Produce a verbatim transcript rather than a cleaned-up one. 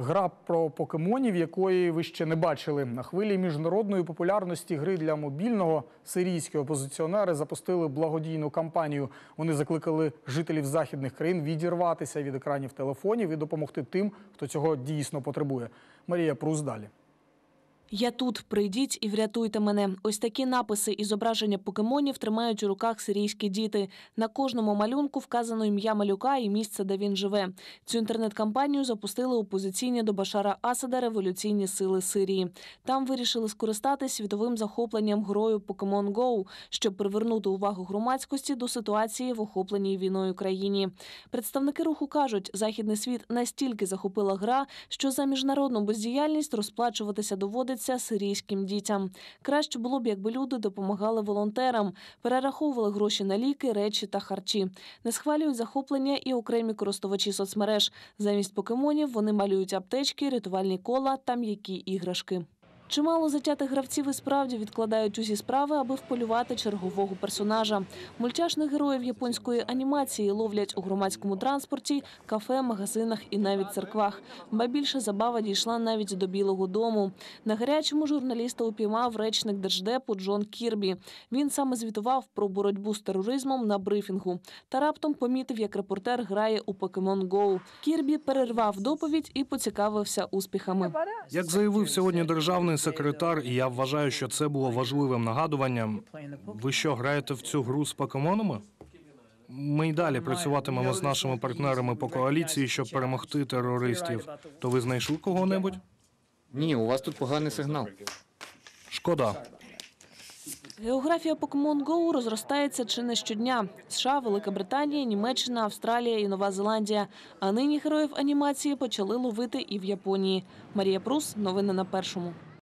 Гра про покемонів, якої ви ще не бачили. На хвилі міжнародної популярності гри для мобільного сирійські опозиціонери запустили благодійну кампанію. Вони закликали жителів західних країн відірватися від екранів телефонів і допомогти тим, хто цього дійсно потребує. Марія Прус далі. «Я тут, прийдіть і врятуйте мене». Ось такі написи і зображення покемонів тримають у руках сирійські діти. На кожному малюнку вказано ім'я малюка і місце, де він живе. Цю інтернет-кампанію запустили опозиційні до Башара Асада «Революційні сили Сирії». Там вирішили скористатись світовим захопленням грою «Pokemon Go», щоб привернути увагу громадськості до ситуації в охопленій війною країні. Представники руху кажуть, західний світ настільки захопила гра, що за міжнародну бездіяльність розплачуватися доводиться сирійським дітям. Краще було б, якби люди допомагали волонтерам, перераховували гроші на ліки, речі та харчі. Не схвалюють захоплення і окремі користувачі соцмереж. Замість покемонів вони малюють аптечки, рятувальні кола та м'які іграшки. Чимало затятих гравців і справді відкладають усі справи, аби вполювати чергового персонажа. Мультяшних героїв японської анімації ловлять у громадському транспорті, кафе, магазинах і навіть церквах. Ба більше, забава дійшла навіть до Білого дому. На гарячому журналіста упіймав речник Держдепу Джон Кірбі. Він саме звітував про боротьбу з тероризмом на брифінгу. Та раптом помітив, як репортер грає у Pokemon Go. Кірбі перервав доповідь і поцікавився успіхами. Як заявив сьогодні державний секретар, і я вважаю, що це було важливим нагадуванням. Ви що, граєте в цю гру з покемонами? Ми й далі працюватимемо з нашими партнерами по коаліції, щоб перемогти терористів. То ви знайшли кого-небудь? Ні, у вас тут поганий сигнал. Шкода. Географія Pokemon Go розростається чи не щодня. США, Великобританія, Німеччина, Австралія і Нова Зеландія. А нині героїв анімації почали ловити і в Японії. Марія Прус, новини на Першому.